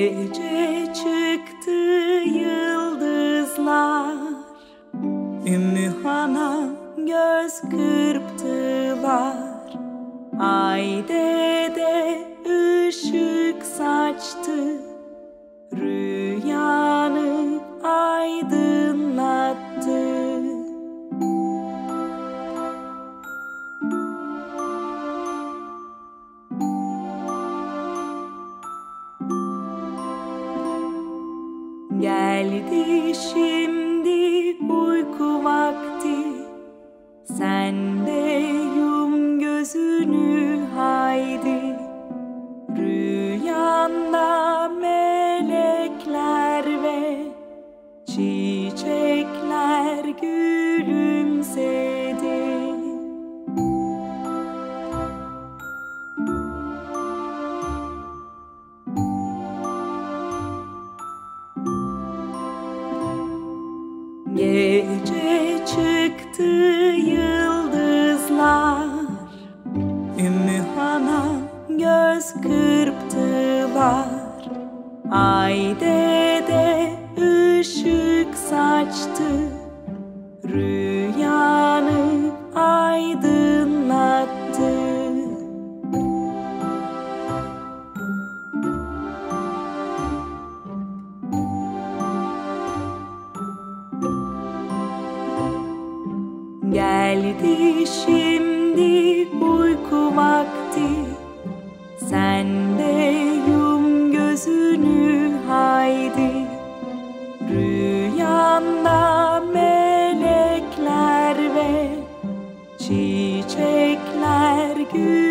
Gece çıktı yıldızlar, Ümmühan'a göz kırptılar. Ay dede ışık saçtı, rüyanı aydınlattı. Geldi şimdi uyku vakti, sen de yum gözünü haydi. Rüyanda melekler ve çiçekler gülümsedi. Gece çıktı yıldızlar, Ümmühan'a göz kırptılar. Ay dede ışık saçtı, rüyanı aydınlattı. Geldi şimdi uyku vakti, sen de yum gözünü haydi. Rüyanda melekler ve çiçekler gül.